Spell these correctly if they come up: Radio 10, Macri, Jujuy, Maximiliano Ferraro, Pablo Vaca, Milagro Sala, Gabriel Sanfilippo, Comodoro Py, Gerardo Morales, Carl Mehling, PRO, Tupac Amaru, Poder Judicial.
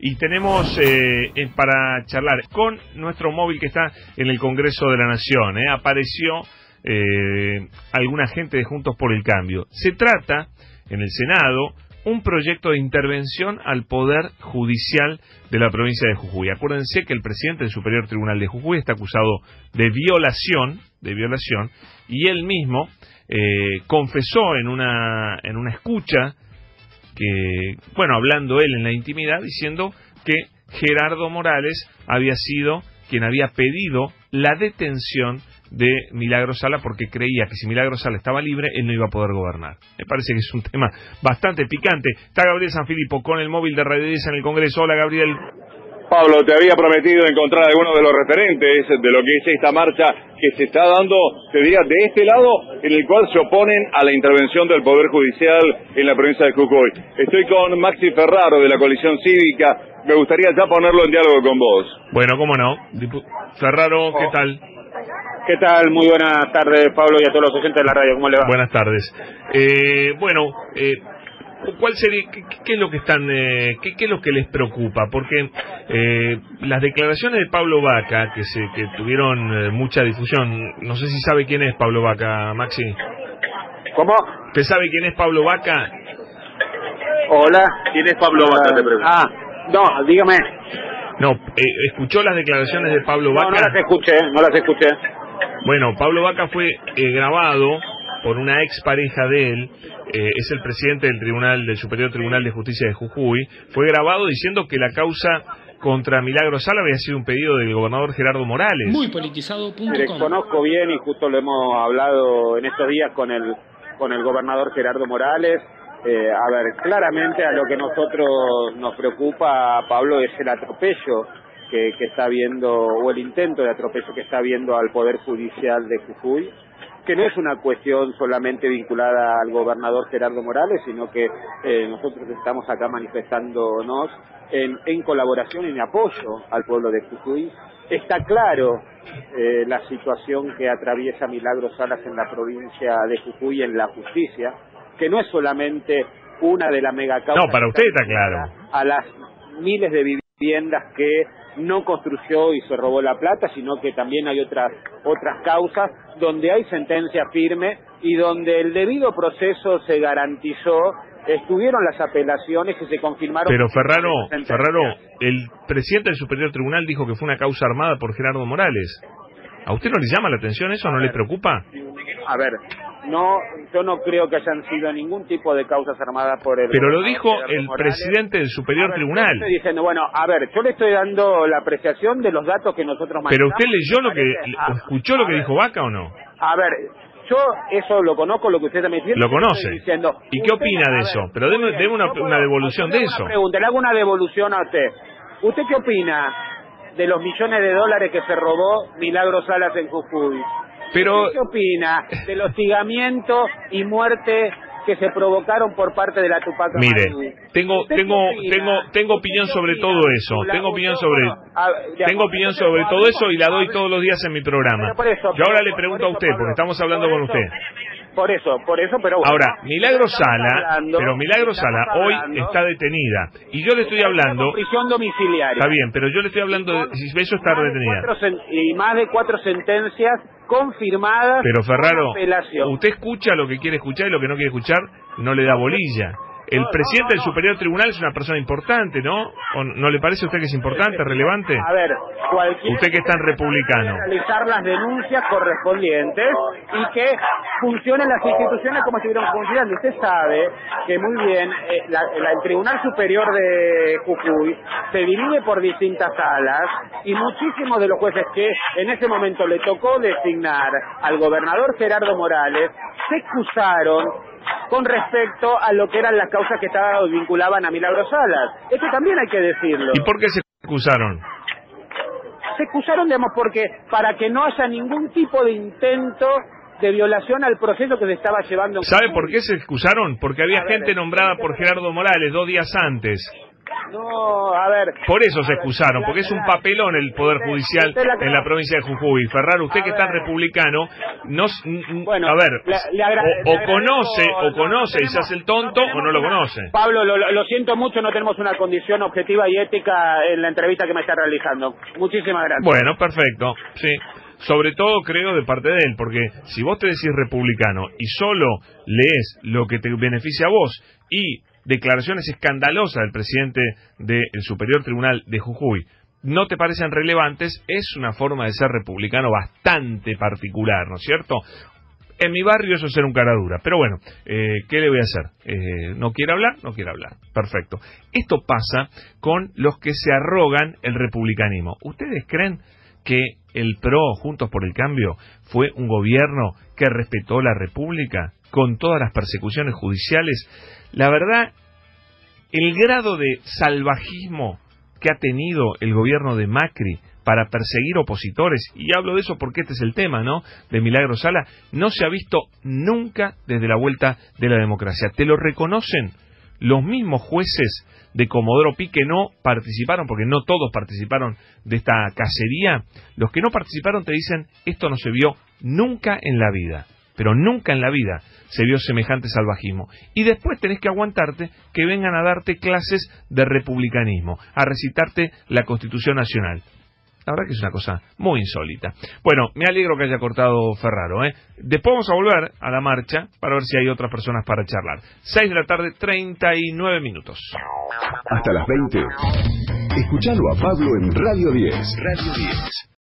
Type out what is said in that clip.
Y tenemos para charlar con nuestro móvil que está en el Congreso de la Nación. Apareció alguna gente de Juntos por el Cambio. Se trata, en el Senado, un proyecto de intervención al Poder Judicial de la provincia de Jujuy. Acuérdense que el presidente del Superior Tribunal de Jujuy está acusado de violación, y él mismo confesó en una escucha, que, bueno, hablando él en la intimidad, diciendo que Gerardo Morales había sido quien había pedido la detención de Milagro Sala, porque creía que si Milagro Sala estaba libre, él no iba a poder gobernar. Me parece que es un tema bastante picante. Está Gabriel Sanfilippo con el móvil de Radio 10 en el Congreso. Hola, Gabriel. Pablo, te había prometido encontrar algunos de los referentes de lo que es esta marcha que se está dando, te diría, de este lado, en el cual se oponen a la intervención del Poder Judicial en la provincia de Jujuy. Estoy con Maxi Ferraro, de la coalición cívica. Me gustaría ya ponerlo en diálogo con vos. Bueno, cómo no. Ferraro, ¿qué tal? ¿Qué tal? Muy buenas tardes, Pablo, y a todos los oyentes de la radio. ¿Cómo le va? Buenas tardes. ¿Cuál sería, qué es lo que están, qué es lo que les preocupa? Porque las declaraciones de Pablo Vaca, que tuvieron mucha difusión, no sé si sabe quién es Pablo Vaca, Maxi. ¿Cómo? ¿Usted sabe quién es Pablo Vaca? Hola. ¿Quién es Pablo Vaca? Te pregunto. Ah, no, dígame. No, ¿escuchó las declaraciones de Pablo Vaca? No, no las escuché. Bueno, Pablo Vaca fue grabado por una ex pareja de él, es el presidente del Superior Tribunal de Justicia de Jujuy, fue grabado diciendo que la causa contra Milagro Sala había sido un pedido del gobernador Gerardo Morales. Muy politizado.com. Les conozco bien y justo lo hemos hablado en estos días con el gobernador Gerardo Morales. A ver, claramente a lo que nosotros nos preocupa, Pablo, es el atropello que está habiendo, o el intento de atropello que está habiendo al Poder Judicial de Jujuy, que no es una cuestión solamente vinculada al gobernador Gerardo Morales, sino que nosotros estamos acá manifestándonos en colaboración y en apoyo al pueblo de Jujuy. Está claro la situación que atraviesa Milagro Salas en la provincia de Jujuy, en la justicia, que no es solamente una de las megacausas. No, para usted está claro. A las miles de viviendas que no construyó y se robó la plata, sino que también hay otras causas donde hay sentencia firme y donde el debido proceso se garantizó, estuvieron las apelaciones que se confirmaron. Pero Ferraro, el presidente del Superior Tribunal dijo que fue una causa armada por Gerardo Morales. ¿A usted no le llama la atención eso? ¿No le preocupa? A ver, no, yo no creo que hayan sido ningún tipo de causas armadas por el... Pero lo dijo el presidente del Superior Tribunal. Diciendo, bueno, a ver, yo le estoy dando la apreciación de los datos que nosotros manejamos. Pero usted leyó lo que... ¿Escuchó lo que dijo Vaca o no? A ver, yo eso lo conozco, lo que usted también dice. Lo conoce. Diciendo, ¿y qué opina de eso? Pero deme una devolución de eso. Le hago una devolución a usted. ¿Usted qué opina de los millones de dólares que se robó Milagro Salas en Jujuy? Pero... ¿Qué opina del hostigamiento y muerte que se provocaron por parte de la Tupac Amaru? Mire, tengo opinión sobre todo eso. Tengo opinión sobre todo eso y la doy todos los días en mi programa. Yo ahora le pregunto a usted, porque estamos hablando con usted. Por eso, pero... Ahora, Milagro Sala hoy está detenida. Y yo le estoy hablando... Prisión domiciliaria. Está bien, pero yo le estoy hablando de... Eso está detenida. Y más de 4 sentencias confirmadas. Pero Ferraro, usted escucha lo que quiere escuchar y lo que no quiere escuchar no le da bolilla. El presidente del Superior Tribunal es una persona importante, ¿no? ¿No le parece a usted que es importante, relevante? A ver, cualquier... Usted que es tan republicano. ...realizar las denuncias correspondientes y que funcionen las instituciones como estuvieron funcionando. Usted sabe que muy bien, el Tribunal Superior de Jujuy se divide por distintas salas y muchísimos de los jueces que en ese momento le tocó designar al gobernador Gerardo Morales se excusaron con respecto a lo que eran las causas que estaban vinculaban a Milagro Salas. Esto también hay que decirlo. ¿Y por qué se excusaron? Se excusaron, digamos, porque para que no haya ningún tipo de intento de violación al proceso que se estaba llevando. ¿Sabe por qué se excusaron? Porque había gente nombrada por Gerardo Morales 2 días antes. No, a ver... Por eso se excusaron, porque es un papelón el Poder Judicial en la provincia de Jujuy. Ferraro, usted que es tan republicano, no, a ver, o conoce y se hace el tonto o no lo conoce. Pablo, lo siento mucho, no tenemos una condición objetiva y ética en la entrevista que me está realizando. Muchísimas gracias. Bueno, perfecto, sí. Sobre todo, creo, de parte de él, porque si vos te decís republicano y solo lees lo que te beneficia a vos y declaraciones escandalosas del presidente del Superior Tribunal de Jujuy no te parecen relevantes, es una forma de ser republicano bastante particular, ¿no es cierto? En mi barrio eso es ser un cara dura, pero bueno, ¿qué le voy a hacer? ¿No quiere hablar? No quiere hablar. Perfecto. Esto pasa con los que se arrogan el republicanismo. ¿Ustedes creen que el PRO, Juntos por el Cambio, fue un gobierno que respetó la República con todas las persecuciones judiciales? La verdad, el grado de salvajismo que ha tenido el gobierno de Macri para perseguir opositores, y hablo de eso porque este es el tema, ¿no?, de Milagro Sala, no se ha visto nunca desde la vuelta de la democracia. Te lo reconocen los mismos jueces de Comodoro Py que no participaron, porque no todos participaron de esta cacería. Los que no participaron te dicen, esto no se vio nunca en la vida. Pero nunca en la vida se vio semejante salvajismo. Y después tenés que aguantarte que vengan a darte clases de republicanismo, a recitarte la Constitución Nacional. La verdad que es una cosa muy insólita. Bueno, me alegro que haya cortado Ferraro, ¿eh? Después vamos a volver a la marcha para ver si hay otras personas para charlar. 6 de la tarde, 39 minutos. Hasta las 20. Escuchalo a Pablo en Radio 10. Radio 10.